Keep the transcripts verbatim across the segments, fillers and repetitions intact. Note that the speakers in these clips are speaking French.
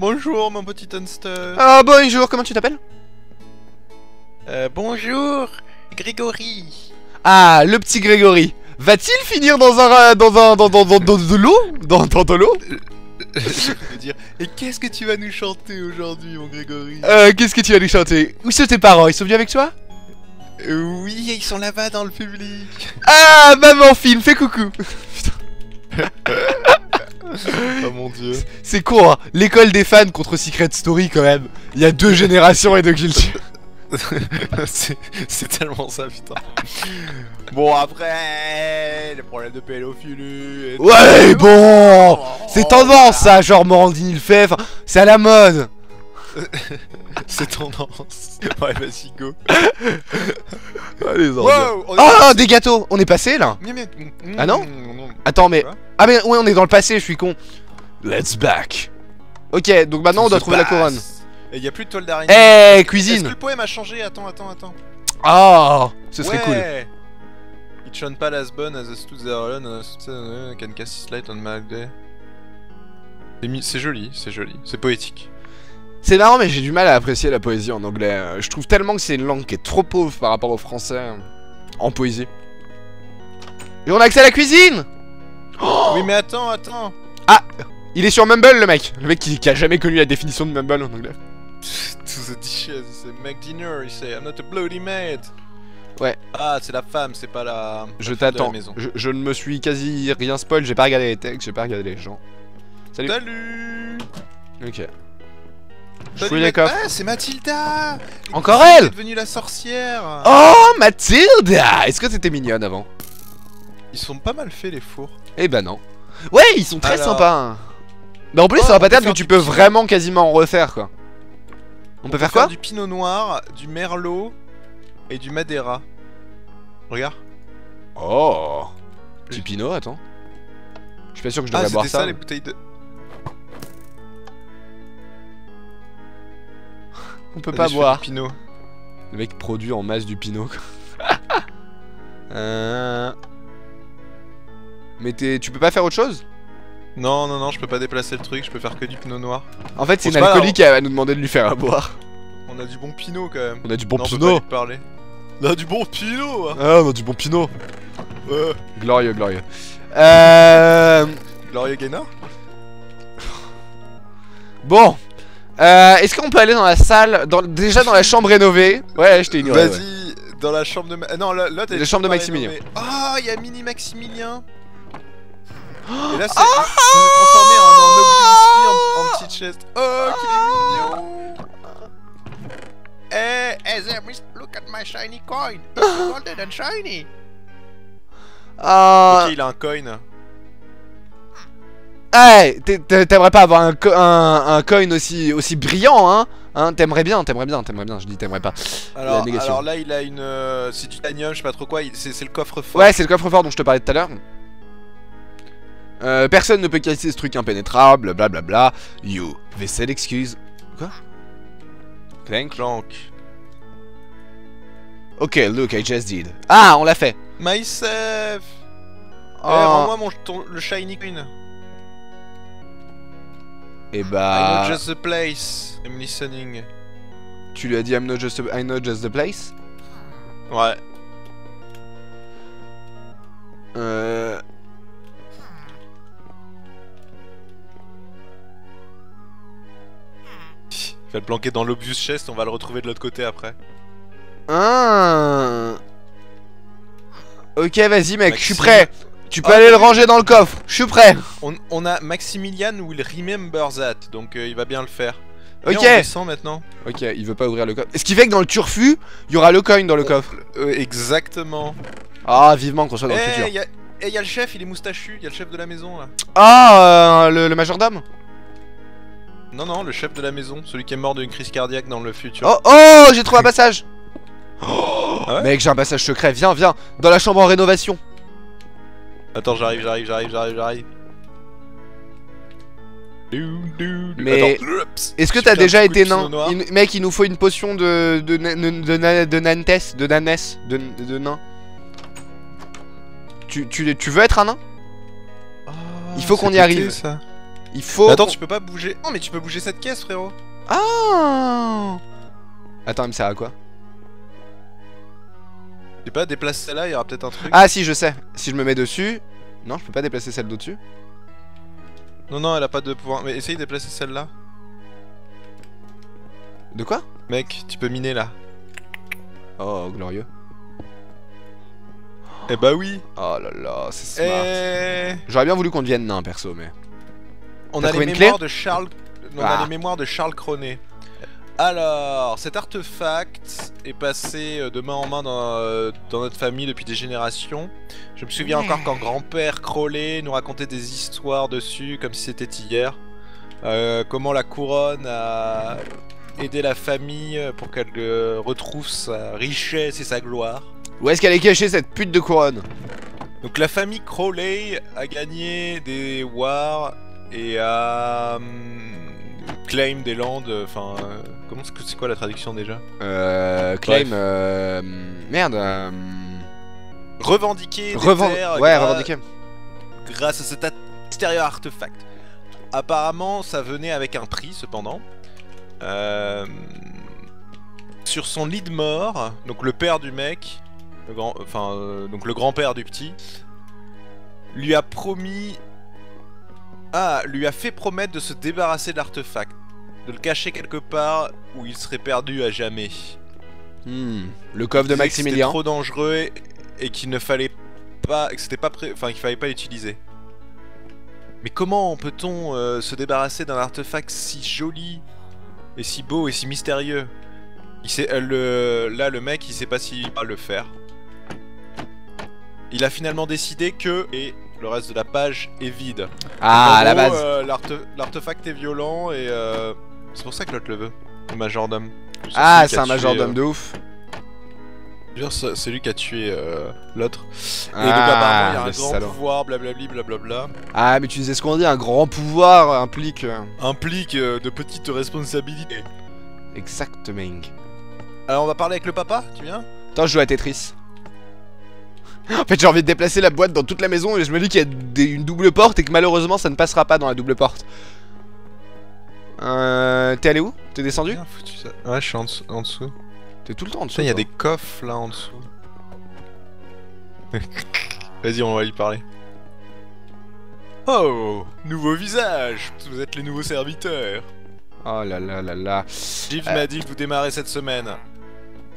Bonjour mon petit hamster. Ah bonjour, comment tu t'appelles? Euh bonjour, Grégory. Ah, le petit Grégory. Va-t-il finir dans un... dans un... dans, dans, dans, dans de l'eau? Dans, dans de l'eau? Je peux dire. Et qu'est-ce que tu vas nous chanter aujourd'hui mon Grégory? Euh, qu'est-ce que tu vas nous chanter? Où sont tes parents? Ils sont venus avec toi? euh, Oui, ils sont là-bas dans le public. Ah, maman filme, fais coucou. Oh mon dieu. C'est con hein, l'école des fans contre Secret Story quand même. Il y a deux générations et deux cultures. C'est tellement ça putain. Bon après, les problèmes de pédophilie. Ouais tout. Bon oh, c'est tendance ça, genre Morandini le fait, c'est à la mode. C'est tendance. Ouais vas-y go. Allez, wow, oh là. Des gâteaux. On est passé là. Ah non. Attends mais... Ah mais ouais on est dans le passé, je suis con. Let's back. Ok donc maintenant on doit trouver la couronne. Et y'a plus de toile d'araignée. Eh hey, cuisine. Est-ce que le poème a changé? Attends, attends, attends. Ah, oh, ce serait ouais. Cool. It shone pas as bun as a stood there alone and can cast light on my day. C'est joli, c'est joli, c'est poétique. C'est marrant mais j'ai du mal à apprécier la poésie en anglais. Je trouve tellement que c'est une langue qui est trop pauvre par rapport au français en poésie. Et on a accès à la cuisine. Oh oui mais attends, attends. Ah, il est sur Mumble le mec. Le mec qui, qui a jamais connu la définition de Mumble en anglais. To the dishes, c'est McDinner, il say I'm not a bloody maid. Ouais. Ah, c'est la femme, c'est pas la. Je t'attends. Je, je ne me suis quasi rien spoil, j'ai pas regardé les textes, j'ai pas regardé les gens. Salut. Salut. Ok. Je fouille les coffres. Ah, c'est Mathilda. Encore elle. Elle est devenue la sorcière. Oh, Mathilda. Est-ce que t'étais mignonne avant? Ils sont pas mal faits les fours. Eh ben non. Ouais, ils sont très Alors... sympas. Hein. Bah en plus, oh, c'est un pattern que tu peux vraiment quasiment en refaire quoi. On, on peut, peut faire, faire quoi? Du pinot noir, du merlot et du madeira. Regarde. Oh. Du pinot, attends. Je suis pas sûr que je devrais ah, boire ça. Ah, c'était ça les bouteilles de... On peut pas boire. Pinot. Le mec produit en masse du pinot. euh... Mais tu peux pas faire autre chose? Non, non, non, je peux pas déplacer le truc, je peux faire que du pinot noir. En fait, c'est une alcoolique, elle va nous demander de lui faire à boire. On a du bon pinot quand même. On a du bon pinot. On a du bon pinot. Ah, on a du bon pinot. Euh. Glorieux, glorieux. Euh... Glorieux Gaynard. Bon. Euh, Est-ce qu'on peut aller dans la salle, dans... déjà dans la chambre rénovée? Ouais, je t'ai ignoré. Vas-y, ouais. Dans la chambre de... Non, là, là t'es... La chambre de Maximilien. Ah, oh, y'a mini Maximilien. Et là, c'est oh transformé en, en obélisque, en, en petite chest. Oh, qu'il est mignon! Hey, hey, there, look at my shiny coin! It's golden and shiny! Uh... Ok, il a un coin. Hey, t'aimerais pas avoir un, co un, un coin aussi, aussi brillant, hein? Hein, t'aimerais bien, t'aimerais bien, t'aimerais bien, je dis t'aimerais pas. Alors, alors là, il a une. Euh, c'est du titanium, je sais pas trop quoi, c'est le coffre-fort. Ouais, c'est le coffre-fort dont je te parlais tout à l'heure. Euh, personne ne peut casser ce truc impénétrable, blablabla. Bla bla. You, vaisselle excuse. Quoi? Clank. Clank. Ok, look, I just did. Ah, on l'a fait. Myself. Oh. Eh, rends-moi mon ton, le shiny queen. Et bah. I'm not just the place. I'm listening. Tu lui as dit I'm not just, a, I'm not just the place? Ouais. Euh. Il va le planquer dans l'obvious chest, on va le retrouver de l'autre côté après. Ah. Ok, vas-y mec, je suis prêt. Tu peux oh, aller le ranger dans le coffre, je suis prêt. On, on a Maximilien où il remember that, donc euh, il va bien le faire. Et ok. On descend maintenant. Ok, il veut pas ouvrir le coffre. Ce qui fait que dans le turfu, il y aura le coin dans le coffre. Euh, exactement. Ah, vivement qu'on soit dans hey, le futur. Et il y, y a le chef, il est moustachu, il y a le chef de la maison là. Ah, euh, le, le majordome. Non, non, le chef de la maison, celui qui est mort d'une crise cardiaque dans le futur. Oh, oh, j'ai trouvé un passage. Oh, ah ouais mec, j'ai un passage secret, viens, viens, dans la chambre en rénovation. Attends, j'arrive, j'arrive, j'arrive, j'arrive, j'arrive. Mais, est-ce que t'as déjà été nain? Il... Mec, il nous faut une potion de de de de nantes, de nanès, de, de, de nain. Tu, tu, tu veux être un nain? Oh, il faut qu'on y arrive. Ça. Il faut... Attends, tu peux pas bouger... Non mais tu peux bouger cette caisse, frérot. Ah. Attends, il me sert à quoi? Je sais pas, déplace celle-là, il y aura peut-être un truc. Ah si, je sais. Si je me mets dessus... Non, je peux pas déplacer celle d'au-dessus. Non, non, elle a pas de pouvoir. Mais essaye de déplacer celle-là. De quoi? Mec, tu peux miner là. Oh, glorieux. Eh bah oui. Oh là là, c'est smart. Et... J'aurais bien voulu qu'on devienne nain perso, mais... On a les mémoires de Charles... On ah. a les mémoires de Charles Cronet. Alors, cet artefact est passé de main en main dans, euh, dans notre famille depuis des générations. Je me souviens encore quand grand-père Crowley nous racontait des histoires dessus, comme si c'était hier. Euh, comment la couronne a aidé la famille pour qu'elle euh, retrouve sa richesse et sa gloire. Où est-ce qu'elle est cachée, cette pute de couronne? Donc la famille Crowley a gagné des wars et a... Euh, claim des landes, enfin... Euh, comment c'est quoi la traduction déjà? Euh... Claim... Euh, merde... Euh, revendiquer Revend des terres... Ouais, revendiquer. Grâce à cet extérieur artefact. Apparemment, ça venait avec un prix, cependant. Euh, sur son lit de mort, donc le père du mec... Le grand, enfin, euh, donc le grand-père du petit... Lui a promis... Ah, lui a fait promettre de se débarrasser de l'artefact, de le cacher quelque part où il serait perdu à jamais. Hmm, le coffre de Maximilien. C'était trop dangereux et qu'il ne fallait pas, que c'était pas, enfin qu'il fallait pas l'utiliser. Mais comment peut-on euh, se débarrasser d'un artefact si joli et si beau et si mystérieux? Il sait, euh, le, là le mec, il sait pas s'il va le faire. Il a finalement décidé que et le reste de la page est vide. Ah, à la base. Euh, l'artefact est violent et euh, c'est pour ça que l'autre le veut. Le majordome. Ah, c'est un majordome euh... de ouf. C'est lui qui a tué euh, l'autre. Ah, et donc apparemment il y a un grand salaud. Pouvoir, blablabli, blablabla. Ah, mais tu disais ce qu'on dit, un grand pouvoir implique... Euh... Implique euh, de petites responsabilités. Exactement. Alors on va parler avec le papa, tu viens? Attends, je joue à Tetris. En fait j'ai envie de déplacer la boîte dans toute la maison et je me dis qu'il y a des, une double porte et que malheureusement ça ne passera pas dans la double porte. Euh, T'es allé où? T'es descendu? Ouais, je suis en, en dessous. T'es tout le temps en dessous. Il y a des coffres là en dessous. Vas-y, on va lui parler. Oh, nouveau visage. Vous êtes les nouveaux serviteurs. Oh là là là là. Jeeves euh... m'a dit que vous démarrez cette semaine.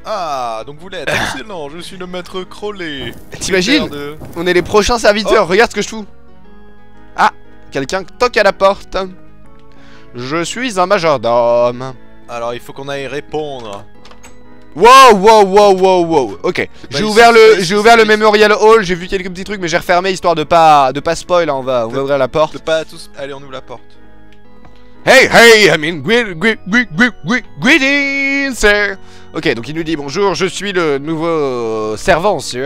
Ah, donc vous l'êtes, excellent, je suis le maître Crowley. T'imagines de... On est les prochains serviteurs, oh. Regarde ce que je fous. Ah, quelqu'un toque à la porte. Je suis un majordome. Alors il faut qu'on aille répondre. Wow, wow, wow, wow, wow. Ok, j'ai ouvert le j'ai ouvert le Memorial Hall, j'ai vu quelques petits trucs, mais j'ai refermé histoire de pas de pas spoil, hein. on va on de, va ouvrir la porte. De pas tous... Allez, on ouvre la porte. Hey, hey, I mean, greetings, sir. Ok, donc il nous dit bonjour, je suis le nouveau servant, monsieur.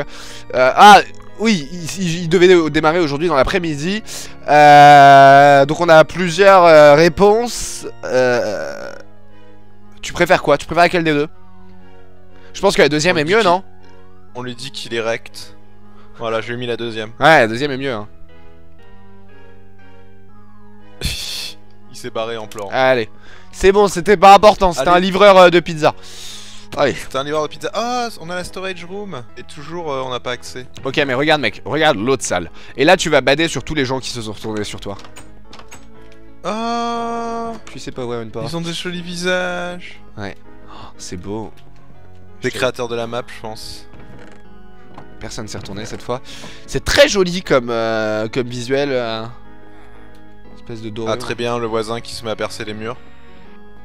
Euh, ah, oui, il, il devait démarrer aujourd'hui dans l'après-midi. Euh, donc on a plusieurs euh, réponses. Euh, tu préfères quoi? Tu préfères laquelle des deux? Je pense que la deuxième on est mieux, non? On lui dit qu'il est rect. Voilà, je lui ai mis la deuxième. Ouais, la deuxième est mieux, hein. Il s'est barré en plan. Allez, c'est bon, c'était pas important, c'était un livreur euh, de pizza. Allez. C'était un livreur de pizza. Ah, oh, on a la storage room. Et toujours, euh, on n'a pas accès. Ok, mais regarde, mec, regarde l'autre salle. Et là, tu vas bader sur tous les gens qui se sont retournés sur toi. Ah. Oh, tu sais pas ouais, même pas. Ils ont des jolis visages. Ouais. Oh, c'est beau. Des créateurs de la map, je pense. Personne s'est retourné cette fois. C'est très joli comme, euh, comme visuel. Euh... De doré, ah très ouais. Bien, le voisin qui se met à percer les murs.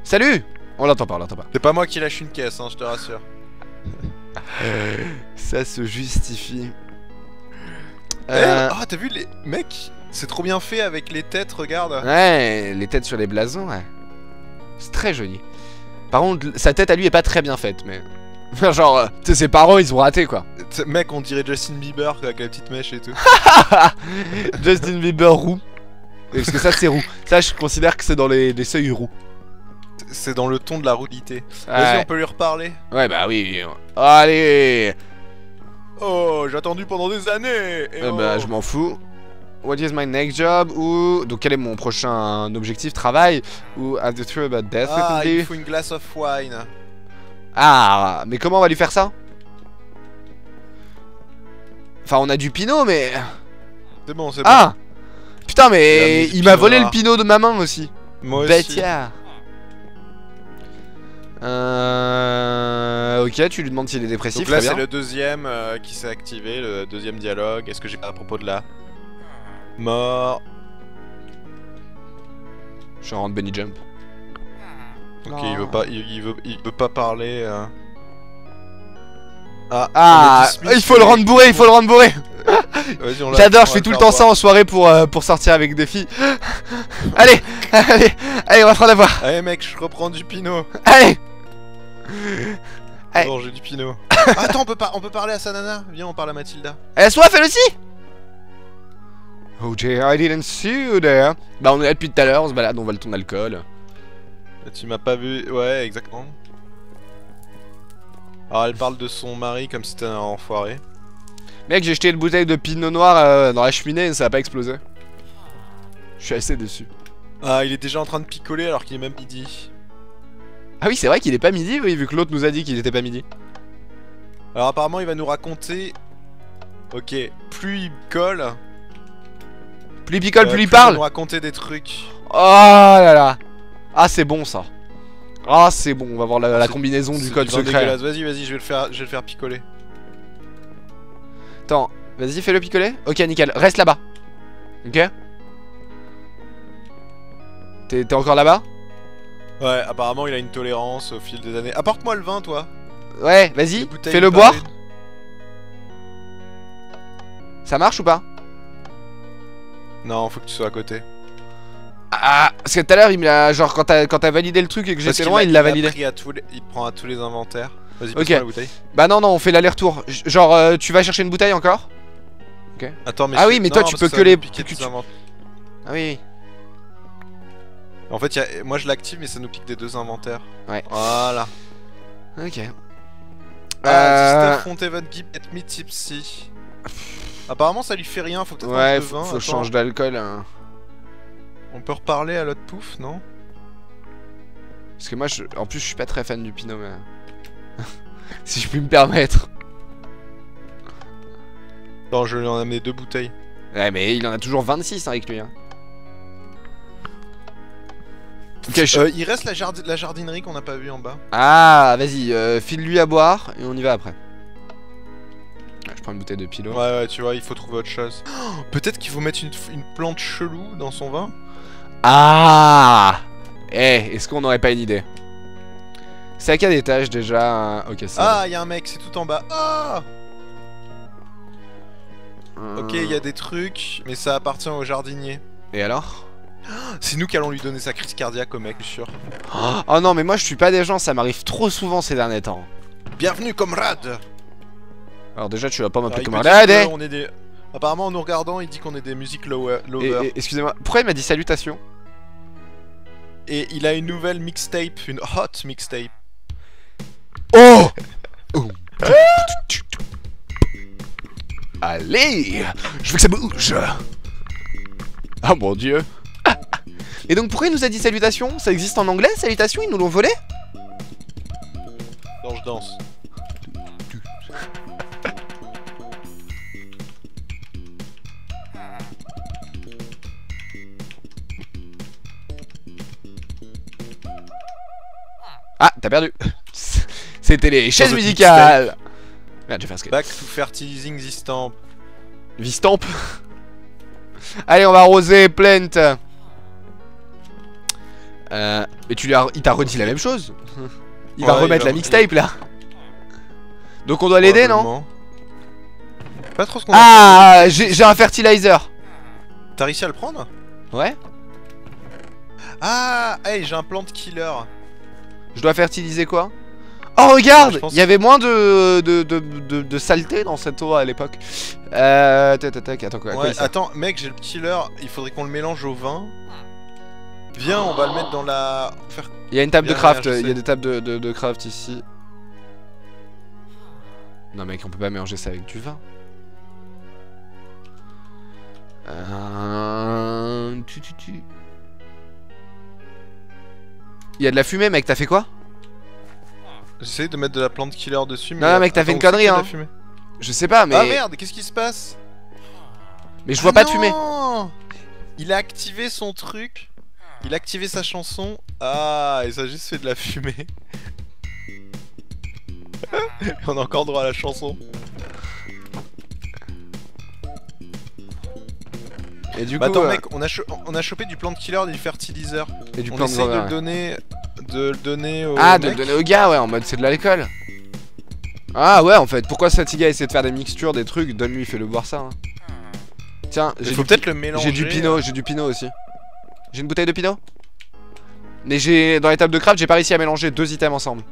Salut. On l'entend pas, on l'entend pas. C'est pas moi qui lâche une caisse, hein, je te rassure. Ça se justifie. Ah euh... hey, oh, t'as vu les mecs, c'est trop bien fait avec les têtes, regarde. Ouais, les têtes sur les blasons, ouais. C'est très joli. Par contre, sa tête à lui est pas très bien faite, mais... Genre, euh, tu sais, ses parents ils ont raté quoi. T'sais, mec, on dirait Justin Bieber avec la petite mèche et tout. Justin Bieber roux. Parce que ça c'est roux, ça je considère que c'est dans les, les seuils roux. C'est dans le ton de la rudité. Vas-y, ouais. On peut lui reparler. Ouais bah oui. Allez. Oh, j'ai attendu pendant des années. Et euh, oh. Bah je m'en fous. What is my next job? Ou donc quel est mon prochain objectif, travail? Ou are you sure about death? Ah, il faut une glace of wine. Ah, mais comment on va lui faire ça? Enfin, on a du pinot, mais... C'est bon, c'est bon. Ah! Putain, mais il m'a volé le pinot de ma main aussi. Moi aussi. Bétia. Euh... Ok, tu lui demandes s'il est dépressif. Donc là, c'est le deuxième euh, qui s'est activé, le deuxième dialogue. Est-ce que j'ai... À propos de la... Mort. Je suis en rang de Benny Jump. Ok, oh. il veut pas, il, il veut, il veut pas parler. Euh... Ah, ah il faut le rendre bourré, il faut le rendre bourré. J'adore, je fais tout le temps ça en soirée pour, euh, pour sortir avec des filles. Allez, allez, allez, on va prendre la voix. Allez mec, je reprends du pinot. Allez. Bon, j'ai du pinot. Attends, on peut, on peut parler à sa nana. Viens, on parle à Mathilda. Elle a soif, elle aussi. Oh dear, I didn't see you there. Bah on est là depuis tout à l'heure, on se balade, on vole ton alcool. Tu m'as pas vu, ouais, exactement. Alors elle parle de son mari comme si c'était un enfoiré. Mec, j'ai jeté une bouteille de pinot noir euh, dans la cheminée et ça a pas explosé. Je suis assez déçu. Ah, il est déjà en train de picoler alors qu'il est même midi. Ah oui, c'est vrai qu'il est pas midi, oui, vu que l'autre nous a dit qu'il était pas midi. Alors apparemment il va nous raconter... Ok, plus il colle... Plus il picole, euh, plus, plus il parle. Nous raconter des trucs. Oh là là. Ah c'est bon ça. Ah c'est bon, on va voir la, la combinaison du code secret. Vas-y, vas-y, je vais le faire, je vais le faire picoler. Attends, vas-y, fais-le picoler. Ok, nickel. Reste là-bas. Ok. T'es encore là-bas? Ouais, apparemment il a une tolérance au fil des années. Apporte-moi le vin, toi. Ouais, vas-y. Fais-le boire. Ça marche ou pas? Non, faut que tu sois à côté. Ah, parce que tout à l'heure, il me l'a. Genre, quand t'as validé le truc et que j'étais loin, il l'a validé. Il, à tous les... il prend à tous les inventaires. Vas-y, okay. La bouteille. Bah, non, non, on fait l'aller-retour. Genre, euh, tu vas chercher une bouteille encore? Ok. Attends, mais ah, oui, mais non, toi, tu peux que les. Tu... Ah, oui. En fait, y a... moi, je l'active, mais ça nous pique des deux inventaires. Ouais. Voilà. Ok. Euh. Front Event Give Me Tipsy. Apparemment, ça lui fait rien. Faut peut-être. Ouais, faut, faut changer d'alcool. Hein. On peut reparler à l'autre pouf, non? Parce que moi, je... en plus, je suis pas très fan du pinot, mais... si je puis me permettre. Non, je lui en ai amené deux bouteilles. Ouais, mais il en a toujours vingt-six hein, avec lui. Hein. Okay, je... euh, il reste la, jard... la jardinerie qu'on n'a pas vue en bas. Ah, vas-y, euh, file-lui à boire et on y va après. Je prends une bouteille de pilot. Ouais, ouais, tu vois, il faut trouver autre chose. Oh, peut-être qu'il faut mettre une, une plante chelou dans son vin. Ah. Eh, hey, est-ce qu'on n'aurait pas une idée? C'est à quel étage déjà? Ok, c'est... Ah, il y a un mec, c'est tout en bas. Ah hum... Ok, il y a des trucs, mais ça appartient au jardinier. Et alors? C'est nous qui allons lui donner sa crise cardiaque au mec, je suis sûr. Oh non, mais moi je suis pas des gens, ça m'arrive trop souvent ces derniers temps. Bienvenue, camarade. Alors déjà tu vas pas m'appeler comme un là, on est des... Apparemment en nous regardant il dit qu'on est des musiques lover. Excusez-moi, pourquoi il m'a dit salutations? Et il a une nouvelle mixtape, une hot mixtape. Oh. Allez, je veux que ça bouge. Ah mon dieu. Et donc pourquoi il nous a dit salutations? Ça existe en anglais, salutations, ils nous l'ont volé? Non, je danse. Ah, t'as perdu. C'était les chaises musicales. Merde, j'ai fait un skate. Back to fertilizing this stamp. This stamp. Allez, on va arroser Plant. Euh, mais tu lui as... il t'a redit la même chose. Il ouais, va remettre il va... la mixtape là. Donc on doit l'aider, non? Pas trop ce qu'on... Ah, j'ai un fertilizer. T'as réussi à le prendre? Ouais. Ah, hey, j'ai un plant killer. Je dois fertiliser quoi? Oh regarde, il ouais, y avait moins de, de, de, de, de saleté dans cette eau à l'époque. Euh... Tac, tac, tac, attends quoi, ouais, quoi attends, mec, j'ai le killer, il faudrait qu'on le mélange au vin. Viens, oh. On va le mettre dans la... Faire... Il y a une table bien de craft, il y a des tables de, de, de craft ici. Non mec, on peut pas mélanger ça avec du vin. Euh... Tu, tu, tu. Il y a de la fumée, mec, t'as fait quoi? J'essayais de mettre de la plante killer dessus, mais... Non, non mec, t'as fait une connerie, hein. Je sais pas, mais... Ah merde, qu'est-ce qui se passe? Mais je vois ah pas non de fumée. Il a activé son truc. Il a activé sa chanson. Ah, il a juste fait de la fumée. On a encore droit à la chanson. Et du bah coup, attends euh... mec, on a, on a chopé du plant killer et du fertilizer. Et du on plant essaye de, de, le donner, de le donner au Ah, mec. de le donner au gars, ouais, en mode c'est de l'alcool. Ah ouais, en fait, pourquoi cet gars essaie de faire des mixtures, des trucs? Donne-lui, fais-le boire ça. Hein. Tiens, j'ai peut-être le mélanger. J'ai du pinot, euh... j'ai du pinot aussi. J'ai une bouteille de pinot. Mais j'ai dans l'étape de craft, j'ai pas réussi à mélanger deux items ensemble.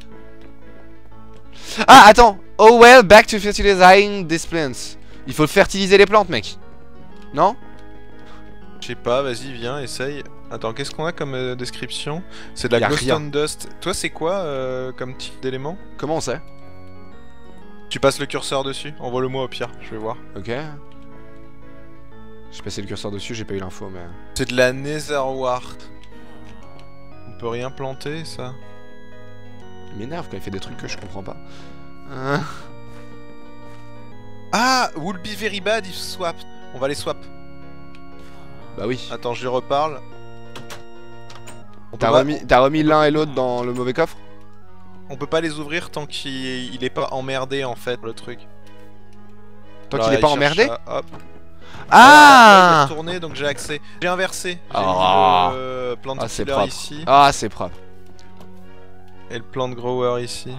Ah, attends. Oh well, back to fertilizing these plants. Il faut fertiliser les plantes, mec. Non? Je sais pas, vas-y, viens, essaye. Attends, qu'est-ce qu'on a comme euh, description? C'est de la glowstone dust. Toi, c'est quoi euh, comme type d'élément? Comment on sait? Tu passes le curseur dessus, envoie-le-moi au pire, je vais voir. Ok. J'ai passé le curseur dessus, j'ai pas eu l'info, mais... C'est de la netherwart. On peut rien planter, ça. Il m'énerve quand il fait des trucs que je comprends pas. Hein. Ah, will be very bad if swap. On va les swap. Bah oui. Attends, je lui reparle. T'as remis, pas... remis l'un et l'autre dans le mauvais coffre? On peut pas les ouvrir tant qu'il il est pas emmerdé, en fait, le truc. Tant qu'il est pas emmerdé à... Hop. Ah, j'ai tourné donc j'ai accès. J'ai inversé. J'ai oh. mis le euh, plant ah, killer ici. Ah, c'est propre. Et le plant grower ici.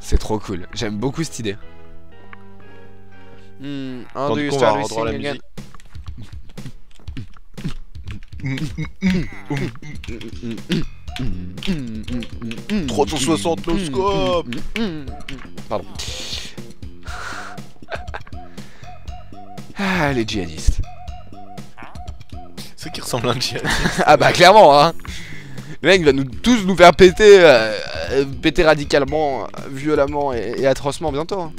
C'est trop cool. J'aime beaucoup cette idée. Hmm. On va avoir droit à la musique. trois cent soixante le scope. Pardon. Ah, les djihadistes. C'est qui ressemble à un djihadiste. Ah bah clairement, hein. Le mec va nous tous nous faire péter, euh, péter radicalement, violemment et, et atrocement bientôt. Hein.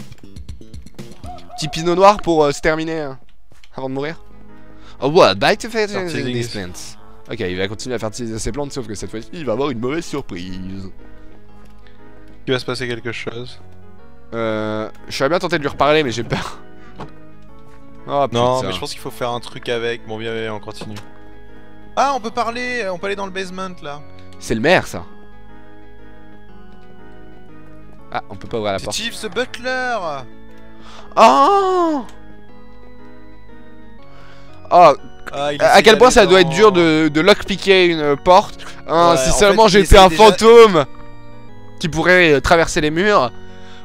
Petit pinot noir pour euh, se terminer hein, avant de mourir. Oh what, back to fertilizing these plants. Ok, il va continuer à fertiliser ses plantes, sauf que cette fois-ci, il va avoir une mauvaise surprise. Il va se passer quelque chose. Euh, je serais bien tenté de lui reparler, mais j'ai peur. Oh, non, mais je pense qu'il faut faire un truc avec. Bon, bien, bien, on continue. Ah, on peut parler, on peut aller dans le basement là. C'est le maire, ça. Ah, on peut pas ouvrir la porte. Steve, ce butler. Oh. Oh. Ah, à quel point ça doit être dur de, de lockpicker une porte. Hein, ouais, si seulement j'étais un déjà... fantôme qui pourrait traverser les murs.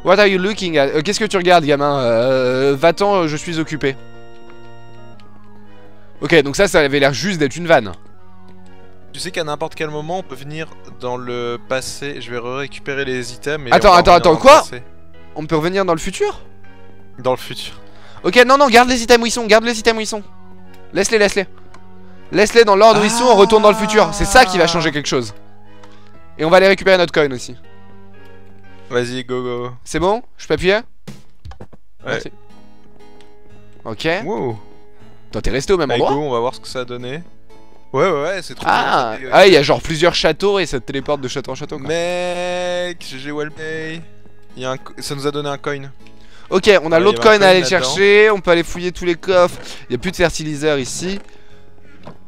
What are you looking at? Qu'est-ce que tu regardes, gamin? euh, Va-t'en, je suis occupé. Ok, donc ça, ça avait l'air juste d'être une vanne. Tu sais qu'à n'importe quel moment, on peut venir dans le passé. Je vais récupérer les items. Et attends, attends, attends, quoi? On peut revenir dans le futur? Dans le futur. Ok, non, non, garde les items où ils sont, garde les items où ils sont. Laisse-les, laisse-les. Laisse-les dans l'ordre où ils sont, on retourne dans le futur. C'est ça qui va changer quelque chose. Et on va aller récupérer notre coin aussi. Vas-y, go go. C'est bon? Je peux appuyer? Ouais. Merci. Ok. Wow. Attends, t'es resté au même endroit? Go, on va voir ce que ça a donné. Ouais, ouais, ouais, c'est trop ah. bien. Ah, il y a genre plusieurs châteaux et ça te téléporte de château en château, quoi. Mec, G G Wellpay. Un... Ça nous a donné un coin. Ok, on a ouais, l'autre coin à aller chercher. On peut aller fouiller tous les coffres. Il n'y a plus de fertiliseur ici.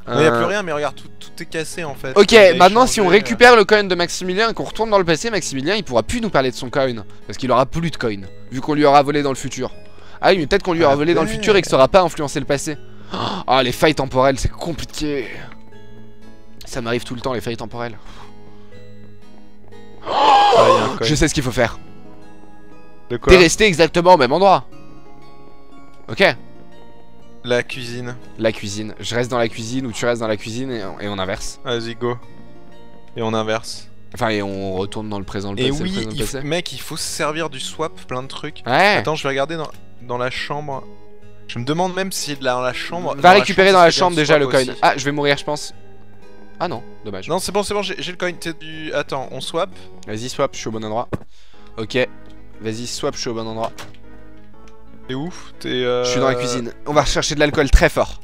Il n'y a plus rien, mais regarde, tout, tout est cassé en fait. Ok, maintenant échangé, si on récupère euh... le coin de Maximilien et qu'on retourne dans le passé, Maximilien il pourra plus nous parler de son coin. Parce qu'il aura plus de coin, vu qu'on lui aura volé dans le futur. Ah oui, mais peut-être qu'on lui aura ah volé ben... dans le futur et que ça aura pas influencé le passé. Ah, oh, les failles temporelles, c'est compliqué. Ça m'arrive tout le temps, les failles temporelles. Oh ah, je sais ce qu'il faut faire. De quoi? T'es resté exactement au même endroit. Ok. La cuisine. La cuisine. Je reste dans la cuisine ou tu restes dans la cuisine et on, et on inverse. Vas-y, go. Et on inverse. Enfin, et on retourne dans le présent, le et passé. Et oui, le présent, il le passé. Mec, il faut se servir du swap, plein de trucs. Ouais. Attends, je vais regarder dans, dans la chambre. Je me demande même si dans la chambre... Va récupérer dans la chambre, dans la chambre, dans la chambre déjà le coin. Aussi. Ah, je vais mourir, je pense. Ah non, dommage. Non, c'est bon, c'est bon, j'ai le coin. Du... Attends, on swap. Vas-y, swap, je suis au bon endroit. Ok. Vas-y, swap, je suis au bon endroit. T'es ouf, t'es euh... Je suis dans la cuisine. On va rechercher de l'alcool très fort.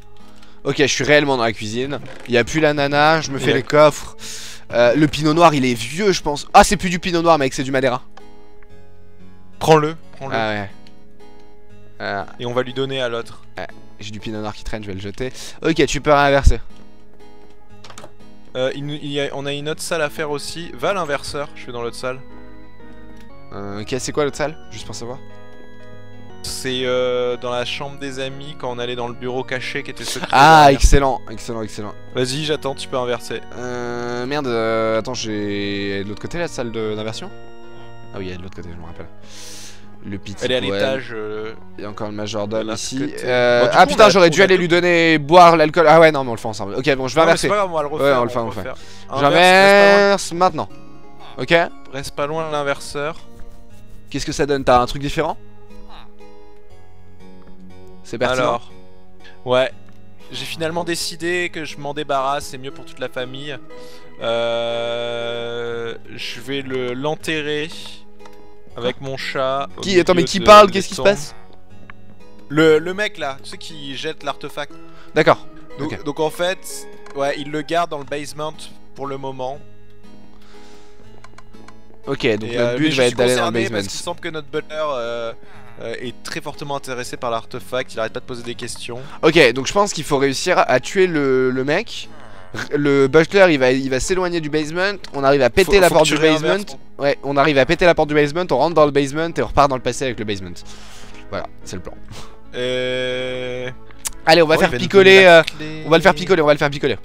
Ok, je suis réellement dans la cuisine. Il y a plus la nana, je me fais les coffres. Euh, le pinot noir, il est vieux, je pense. Ah, c'est plus du pinot noir, mec, c'est du Madeira. Prends-le, prends-le. Ah ouais. Ah. Et on va lui donner à l'autre. Ah, j'ai du pinot noir qui traîne, je vais le jeter. Ok, tu peux réinverser. Euh, il, il y a, on a une autre salle à faire aussi. Va à l'inverseur, je suis dans l'autre salle. Euh, ok, c'est quoi l'autre salle? Juste pour savoir. C'est euh, dans la chambre des amis quand on allait dans le bureau caché qui était secret. Ah, excellent, excellent, excellent. Vas-y, j'attends, tu peux inverser. Euh, merde, euh, attends, j'ai de l'autre côté la salle d'inversion. Ah oui, elle est de l'autre côté, je me rappelle. Le petit. Elle est à l'étage. Euh... Il y a encore le majordome ici. Euh... Bon, ah coup, putain, j'aurais dû aller lui donner boire l'alcool. Ah ouais, non, mais on le fait ensemble. Ok, bon, je vais non, inverser. C'est pas grave, on va le refaire. Ouais, on le fait, on le fait. J'inverse maintenant. Ok. Reste pas loin de l'inverseur. Qu'est-ce que ça donne? T'as un truc différent? C'est pertinent. Alors, ouais. J'ai finalement décidé que je m'en débarrasse, c'est mieux pour toute la famille. Euh... Je vais le l'enterrer. Avec mon chat. Qui, attends, mais qui de, parle? Qu'est-ce qui se passe? Le, le mec là, tu sais, qui jette l'artefact. D'accord. Donc, okay. donc en fait, ouais, il le garde dans le basement pour le moment. Ok, donc et, notre euh, but va être d'aller dans le basement. Parce qu'il semble que notre butler euh, euh, est très fortement intéressé par l'artefact, il arrête pas de poser des questions. Ok, donc je pense qu'il faut réussir à tuer le, le mec. Le butler il va, il va s'éloigner du basement. On arrive à péter faut, la faut porte du basement. Ouais, on arrive à péter la porte du basement. On rentre dans le basement et on repart dans le passé avec le basement. Voilà, c'est le plan. Et... Allez, on va oh, faire picoler. Euh, on va le faire picoler. On va le faire picoler.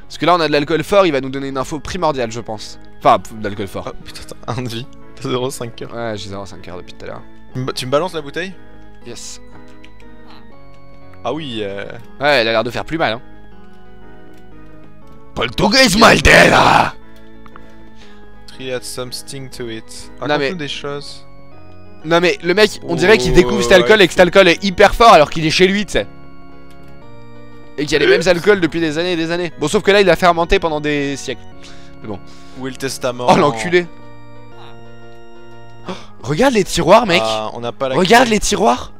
Parce que là, on a de l'alcool fort. Il va nous donner une info primordiale, je pense. Enfin, de l'alcool fort. Oh, putain, t'as un de vie. zéro virgule cinq heures. Ouais, j'ai zéro virgule cinq heures depuis tout à l'heure. Tu me balances la bouteille? Yes. Ah oui. Euh... Ouais, elle a l'air de faire plus mal. Hein. Portugais Maldera. Try add something to it. Raconte-nous des choses. Non mais le mec, on dirait qu'il découvre cet alcool et que cet alcool est hyper fort alors qu'il est chez lui, tu sais. Et qu'il y a les mêmes alcools depuis des années et des années. Bon, sauf que là il a fermenté pendant des siècles. Mais bon. Où est le testament? Oh l'enculé. Oh, regarde les tiroirs, mec. Ah, on n'a pas la regarde clé. Les tiroirs.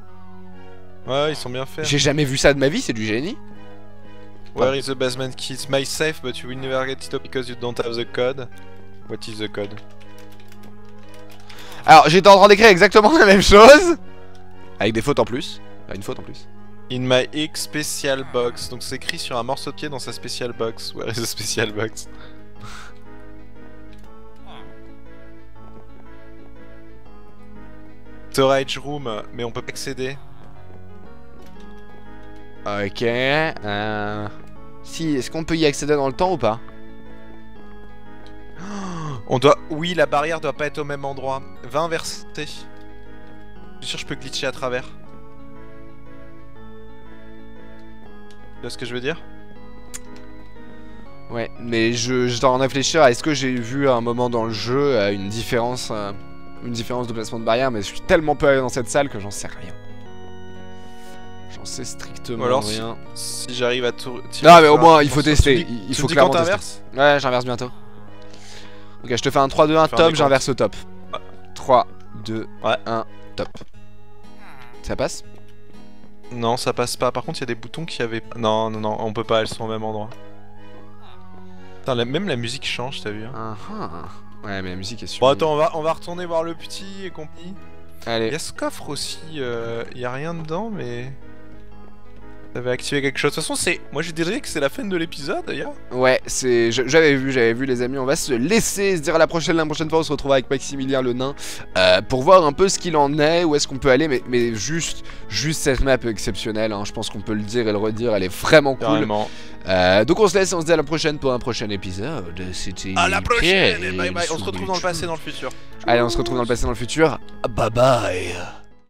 Ouais, ils sont bien faits. J'ai jamais vu ça de ma vie, c'est du génie. Where is the basement key? It's my safe, but you will never get it because you don't have the code. What is the code? Alors, j'étais en train d'écrire exactement la même chose. Avec des fautes en plus. Enfin, une faute en plus. In my X special box. Donc, c'est écrit sur un morceau de pied dans sa special box. Where is the special box? Storage room, mais on peut pas accéder. Ok, euh... si, est-ce qu'on peut y accéder dans le temps ou pas? On doit... Oui, la barrière doit pas être au même endroit. Va inverser. Je suis sûr que je peux glitcher à travers. Tu vois ce que je veux dire? Ouais, mais je, je dois en réfléchir à est-ce que j'ai vu à un moment dans le jeu une différence, euh, une différence de placement de barrière, mais je suis tellement peu allé dans cette salle que j'en sais rien. J'en sais strictement alors, rien. Si, si j'arrive à tout. Non, mais au moins il faut tester. Il, il faut clairement tester. Ouais, j'inverse bientôt. Ok, je te fais un trois, deux, un, top. J'inverse au top. trois, deux, un, top. Ça passe? Non, ça passe pas. Par contre, il y a des boutons qui avaient. Non, non, non, on peut pas. Elles sont au même endroit. Putain, la... même la musique change, t'as vu hein. uh-huh. Ouais, mais la musique est sûre. Bon, attends, on va, on va retourner voir le petit et compagnie. Allez. Il y a ce coffre aussi. Euh... Il y a rien dedans, mais. T'avais activé quelque chose. De toute façon, c'est. Moi, j'ai déjà dit que c'est la fin de l'épisode, d'ailleurs. Ouais, c'est. J'avais vu, j'avais vu, les amis. On va se laisser se dire à la prochaine. La prochaine fois, on se retrouve avec Maximilien le nain euh, pour voir un peu ce qu'il en est, où est-ce qu'on peut aller. Mais, mais juste, juste cette map est exceptionnelle. Hein. Je pense qu'on peut le dire et le redire. Elle est vraiment cool. Vraiment. Euh, donc, on se laisse. On se dit à la prochaine pour un prochain épisode. C'était. À la prochaine. Et bye bye. On se retrouve dans le passé, dans le futur. Allez, on se retrouve dans le passé, dans le futur. Bye bye.